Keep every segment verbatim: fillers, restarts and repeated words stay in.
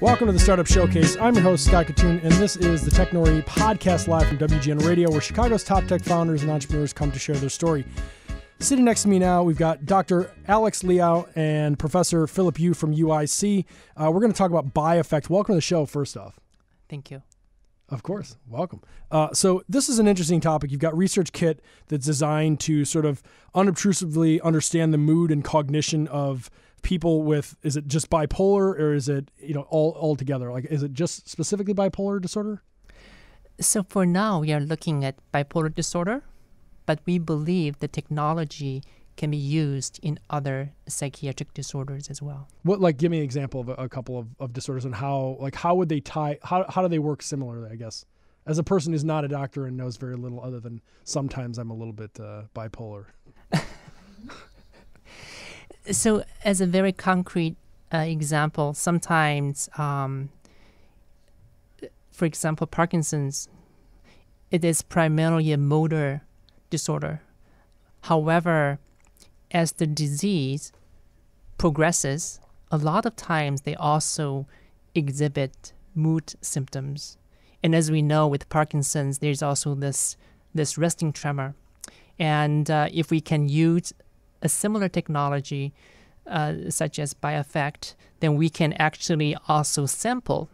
Welcome to the Startup Showcase. I'm your host, Scott Kitun, and this is the Technori Podcast live from W G N Radio, where Chicago's top tech founders and entrepreneurs come to share their story. Sitting next to me now, we've got Doctor Alex Liao and Professor Philip Yu from U I C. Uh, we're going to talk about BiAffect. Welcome to the show, first off. Thank you. Of course. Welcome. Uh, so this is an interesting topic. You've got research kit that's designed to sort of unobtrusively understand the mood and cognition of people with, is it just bipolar or is it, you know, all, all together? Like, is it just specifically bipolar disorder? So for now, we are looking at bipolar disorder, but we believe the technology can be used in other psychiatric disorders as well. What, like, give me an example of a, a couple of, of disorders and how, like, how would they tie, how, how do they work similarly, I guess? As a person who's not a doctor and knows very little other than sometimes I'm a little bit uh, bipolar. So as a very concrete uh, example, sometimes, um, for example, Parkinson's, it is primarily a motor disorder. However, as the disease progresses, a lot of times they also exhibit mood symptoms. And as we know with Parkinson's, there's also this, this resting tremor. And uh, if we can use a similar technology, uh, such as BiAffect, then we can actually also sample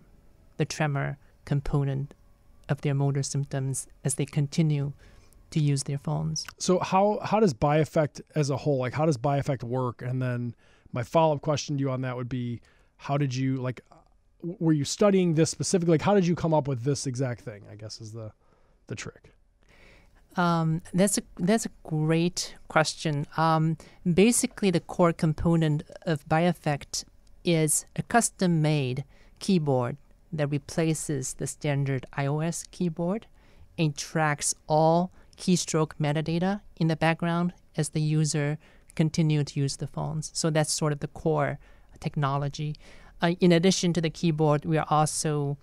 the tremor component of their motor symptoms as they continue to use their phones. So how how does BiAffect as a whole, like how does BiAffect work? And then my follow-up question to you on that would be, how did you, like, were you studying this specifically? Like, how did you come up with this exact thing, I guess, is the the trick? Um, that's a that's a great question. Um, basically, the core component of BiAffect is a custom-made keyboard that replaces the standard iOS keyboard and tracks all keystroke metadata in the background as the user continue to use the phones. So that's sort of the core technology. Uh, in addition to the keyboard, we are also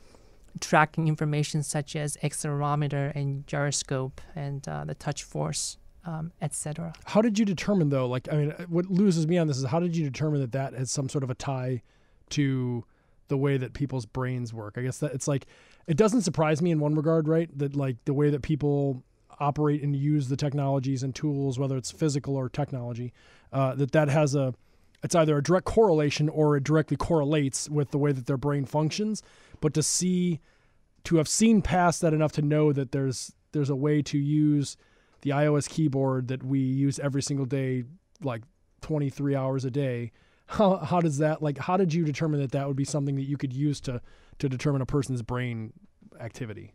tracking information such as accelerometer and gyroscope and uh, the touch force, um, et cetera. How did you determine, though, like, I mean, what loses me on this is how did you determine that that has some sort of a tie to the way that people's brains work? I guess that it's like, it doesn't surprise me in one regard, right? That, like, the way that people operate and use the technologies and tools, whether it's physical or technology, uh, that that has a, it's either a direct correlation or it directly correlates with the way that their brain functions. But to see, to have seen past that enough to know that there's, there's a way to use the iOS keyboard that we use every single day, like twenty-three hours a day. How, how does that, like, how did you determine that that would be something that you could use to, to determine a person's brain activity?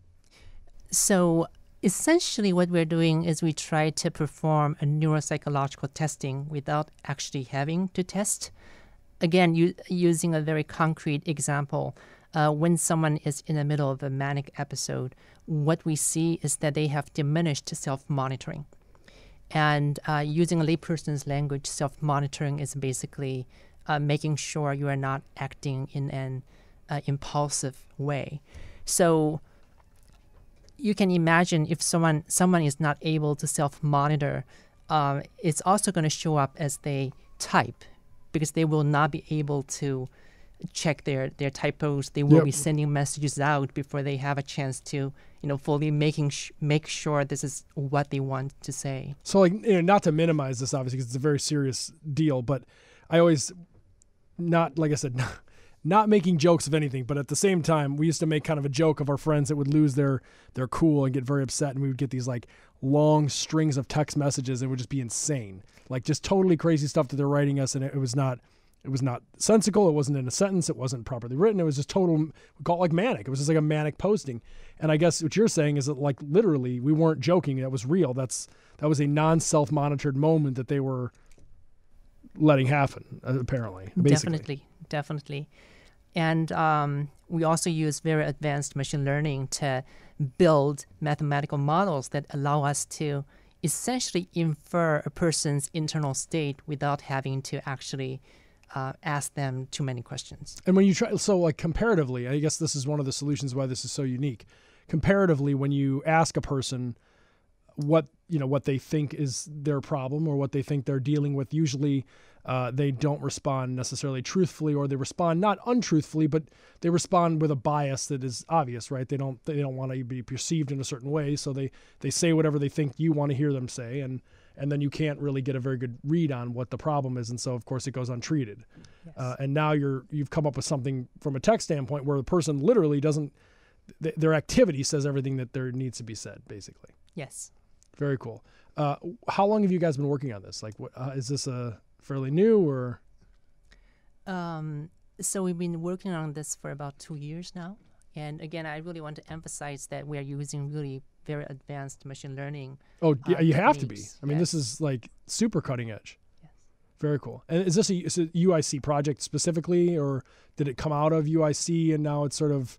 So essentially what we're doing is we try to perform a neuropsychological testing without actually having to test. Again, you, using a very concrete example, uh, when someone is in the middle of a manic episode, what we see is that they have diminished self-monitoring. And uh, using a layperson's language, self-monitoring is basically uh, making sure you are not acting in an uh, impulsive way. So you can imagine if someone someone is not able to self-monitor, uh, it's also going to show up as they type because they will not be able to check their, their typos. They will yep. be sending messages out before they have a chance to, you know, fully making sh make sure this is what they want to say. So, like, you know, not to minimize this, obviously, because it's a very serious deal, but I always, not, like I said, not, not making jokes of anything, but at the same time, we used to make kind of a joke of our friends that would lose their, their cool and get very upset, and we would get these, like, long strings of text messages that would just be insane. Like, just totally crazy stuff that they're writing us, and it, it was not... It was not sensical. It wasn't in a sentence. It wasn't properly written. It was just total, we call it like manic. It was just like a manic posting. And I guess what you're saying is that, like, literally we weren't joking. That was real. That's, that was a non-self-monitored moment that they were letting happen, apparently. Basically. Definitely. Definitely. And um, we also use very advanced machine learning to build mathematical models that allow us to essentially infer a person's internal state without having to actually Uh, ask them too many questions. And when you try, so like comparatively, I guess this is one of the solutions why this is so unique. Comparatively, when you ask a person what, you know, what they think is their problem or what they think they're dealing with, usually uh, they don't respond necessarily truthfully, or they respond not untruthfully, but they respond with a bias that is obvious, right? They don't they don't want to be perceived in a certain way, so they they say whatever they think you want to hear them say, and and then you can't really get a very good read on what the problem is, and so of course it goes untreated. Yes. Uh, and now you're you've come up with something from a tech standpoint where the person literally doesn't. Th their activity says everything that there needs to be said, basically. Yes. Very cool. Uh, how long have you guys been working on this? Like, what, uh, is this a fairly new or? Um, so we've been working on this for about two years now. And again, I really want to emphasize that we are using really very advanced machine learning. Oh, yeah, you have to be. I mean, this is like super cutting edge. Yes. Very cool. And is this a, is it a U I C project specifically, or did it come out of U I C and now it's sort of,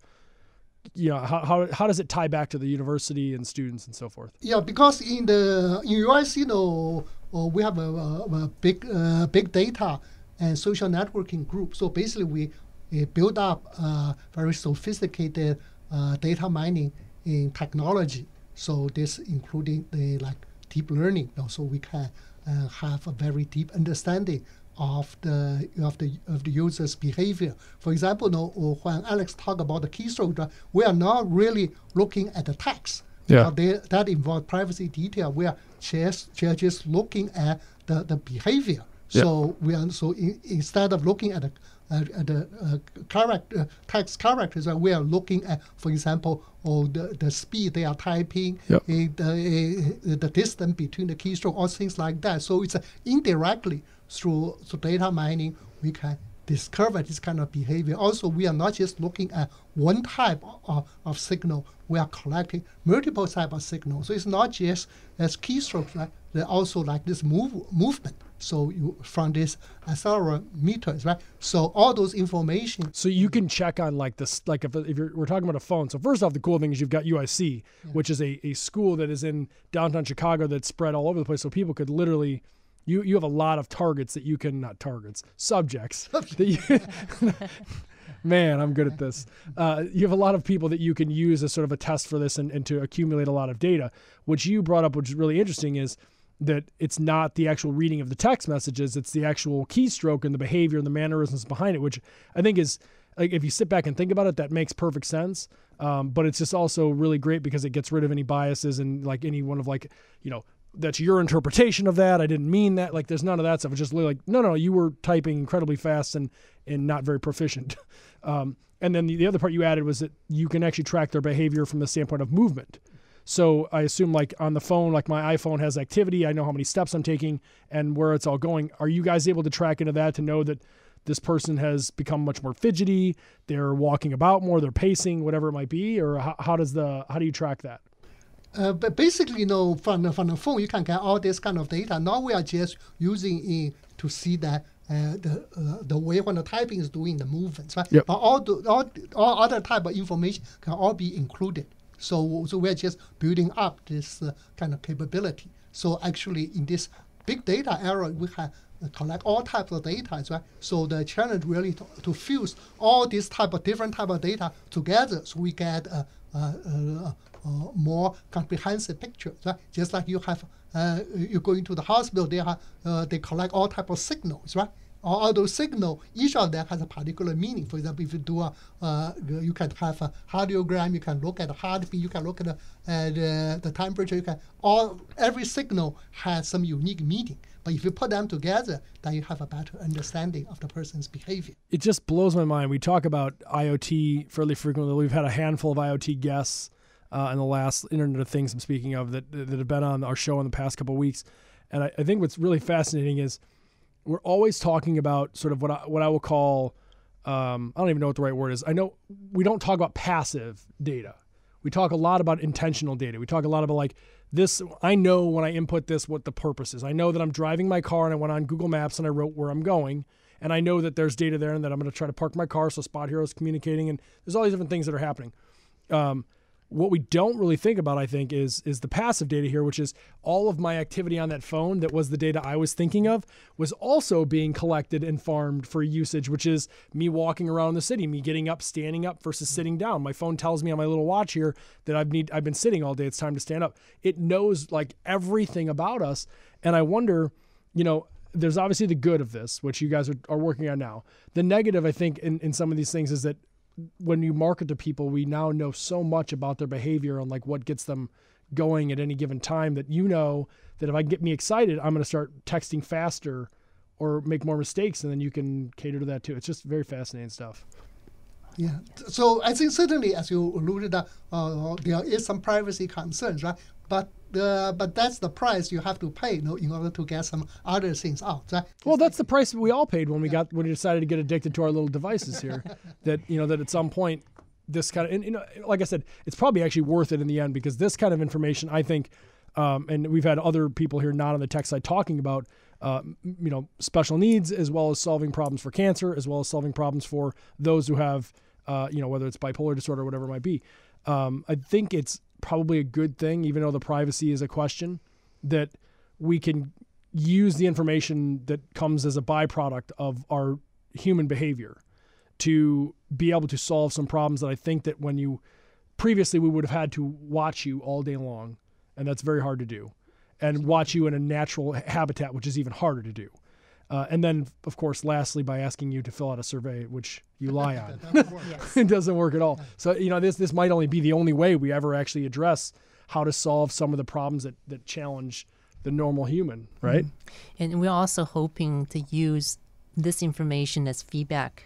you know, how, how, how does it tie back to the university and students and so forth? Yeah, because in the in U I C, you know, we have a, a, a big uh, big data and social networking group. So basically, we uh, build up uh, very sophisticated uh, data mining in technology. So this including the like deep learning. You know, so we can uh, have a very deep understanding of the of the of the user's behavior. For example, no, when Alex talked about the keystroke, we are not really looking at the text. Yeah, they, that involves privacy detail. We are just just looking at the the behavior. Yeah. So we are so in, instead of looking at the uh, at the uh, character uh, text characters, we are looking at, for example, or oh, the the speed they are typing, yep. uh, the uh, the distance between the keystroke, or things like that. So it's uh, indirectly. Through, through data mining, we can discover this kind of behavior. Also, we are not just looking at one type of, of signal. We are collecting multiple types of signals. So it's not just as keystrokes, right? They're also like this move, movement. So you, from this accelerometers, right? So all those information. So you can check on like this, like if, if you're, we're talking about a phone. So first off, the cool thing is you've got U I C, yeah. which is a, a school that is in downtown Chicago that's spread all over the place. So people could literally... You, you have a lot of targets that you can, not targets, subjects. That you, man, I'm good at this. Uh, you have a lot of people that you can use as sort of a test for this and, and to accumulate a lot of data. What you brought up, which is really interesting, is that it's not the actual reading of the text messages. It's the actual keystroke and the behavior and the mannerisms behind it, which I think is, like, if you sit back and think about it, that makes perfect sense. Um, but it's just also really great because it gets rid of any biases and like any one of like, you know, that's your interpretation of that. I didn't mean that. Like, there's none of that stuff. It's just like, no, no, you were typing incredibly fast and and not very proficient. Um, and then the, the other part you added was that you can actually track their behavior from the standpoint of movement. So I assume, like on the phone, like my iPhone has activity. I know how many steps I'm taking and where it's all going. Are you guys able to track into that to know that this person has become much more fidgety? They're walking about more. They're pacing, whatever it might be. Or how, how does the how do you track that? Uh, but basically, you know, from, from the phone, you can get all this kind of data. Now we are just using it to see that uh, the uh, the way when the typing is doing the movements, right? Yep. But all, the, all all other type of information can all be included. So so we're just building up this uh, kind of capability. So actually, in this big data era, we have collect all types of data, right? So the challenge really to, to fuse all these type of different type of data together, so we get a, a, a, a more comprehensive picture, right? Just like you have, uh, you go into the hospital, they have, uh, they collect all type of signals, right? All those signals, each of them has a particular meaning. For example, if you do a, uh, you can have a cardiogram, you can look at a heartbeat, you can look at the, uh, the, the temperature, you can, all, every signal has some unique meaning. But if you put them together, then you have a better understanding of the person's behavior. It just blows my mind. We talk about IoT fairly frequently. We've had a handful of IoT guests uh, in the last Internet of Things I'm speaking of that, that have been on our show in the past couple of weeks. And I, I think what's really fascinating is we're always talking about sort of what I, what I will call, um, I don't even know what the right word is. I know we don't talk about passive data. We talk a lot about intentional data. We talk a lot about like this, I know when I input this, what the purpose is. I know that I'm driving my car and I went on Google Maps and I wrote where I'm going. And I know that there's data there and that I'm going to try to park my car. So SpotHero is communicating and there's all these different things that are happening. Um, What we don't really think about, I think, is is the passive data here, which is all of my activity on that phone that was the data I was thinking of was also being collected and farmed for usage, which is me walking around the city, me getting up, standing up versus sitting down. My phone tells me on my little watch here that I've, need, I've been sitting all day. It's time to stand up. It knows like everything about us. And I wonder, you know, there's obviously the good of this, which you guys are, are working on now. The negative, I think, in, in some of these things is that when you market to people, we now know so much about their behavior and like what gets them going at any given time that you know that if I get me excited, I'm going to start texting faster or make more mistakes, and then you can cater to that too. It's just very fascinating stuff. Yeah, so I think certainly, as you alluded to, uh, there is some privacy concerns, right? But Uh, but that's the price you have to pay, you know, in order to get some other things out. Right? Well, that's the price we all paid when we got when we decided to get addicted to our little devices here. That you know that at some point, this kind of and you know, like I said, it's probably actually worth it in the end because this kind of information, I think, um, and we've had other people here not on the tech side talking about, uh, you know, special needs as well as solving problems for cancer, as well as solving problems for those who have, uh, you know, whether it's bipolar disorder or whatever it might be. Um, I think it's probably a good thing, even though the privacy is a question, that we can use the information that comes as a byproduct of our human behavior to be able to solve some problems that I think that when you previously we would have had to watch you all day long, and that's very hard to do, and watch you in a natural habitat, which is even harder to do. Uh, and then, of course, lastly, by asking you to fill out a survey, which you lie on. It doesn't work at all. No. So, you know, this this might only be the only way we ever actually address how to solve some of the problems that, that challenge the normal human, right? Mm-hmm. And we're also hoping to use this information as feedback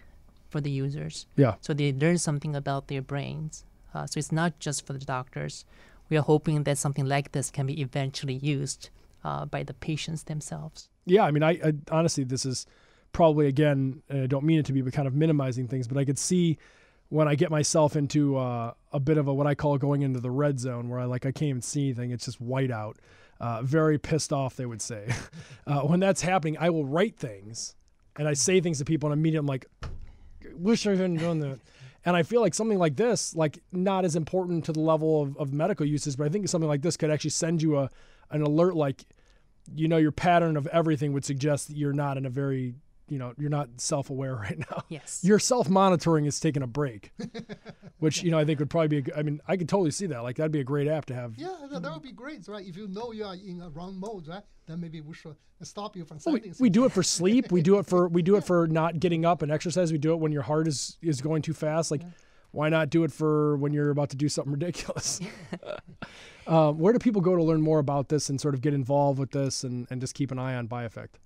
for the users. Yeah. So they learn something about their brains. Uh, so it's not just for the doctors. We are hoping that something like this can be eventually used uh, by the patients themselves. Yeah, I mean, I, I honestly, this is probably, again, and I don't mean it to be, but kind of minimizing things, but I could see when I get myself into uh, a bit of a, what I call going into the red zone, where I like, I can't even see anything, it's just white out. Uh, very pissed off, they would say. Uh, when that's happening, I will write things, and I say things to people, and immediately I'm like, wish I hadn't done that. And I feel like something like this, like not as important to the level of, of medical uses, but I think something like this could actually send you a an alert like, you know, your pattern of everything would suggest that you're not in a very, you know, you're not self-aware right now. Yes. Your self-monitoring is taking a break, which, yeah. you know, I think would probably be, a, I mean, I could totally see that. Like, that'd be a great app to have. Yeah, that, that would be great, right? If you know you are in a wrong mode, right? Then maybe we should stop you from well, sending we, we do it for sleep. We do it for, we do it for not getting up and exercise. We do it when your heart is, is going too fast. Like, yeah. Why not do it for when you're about to do something ridiculous? uh, where do people go to learn more about this and sort of get involved with this and, and just keep an eye on BiAffect?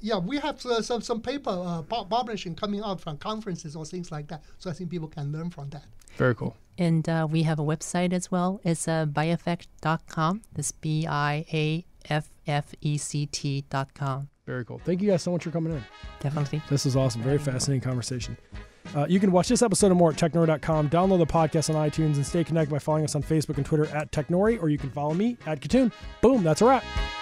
Yeah, we have uh, some, some paper uh, publishing coming out from conferences or things like that. So I think people can learn from that. Very cool. And uh, we have a website as well. It's uh, bio effect dot com. That's B I A F F E C T dot com. Very cool. Thank you guys so much for coming in. Definitely. This is awesome. Very fascinating conversation. Uh, you can watch this episode and more at Technori dot com, download the podcast on iTunes, and stay connected by following us on Facebook and Twitter at Technori, or you can follow me at Kitun. Boom, that's a wrap.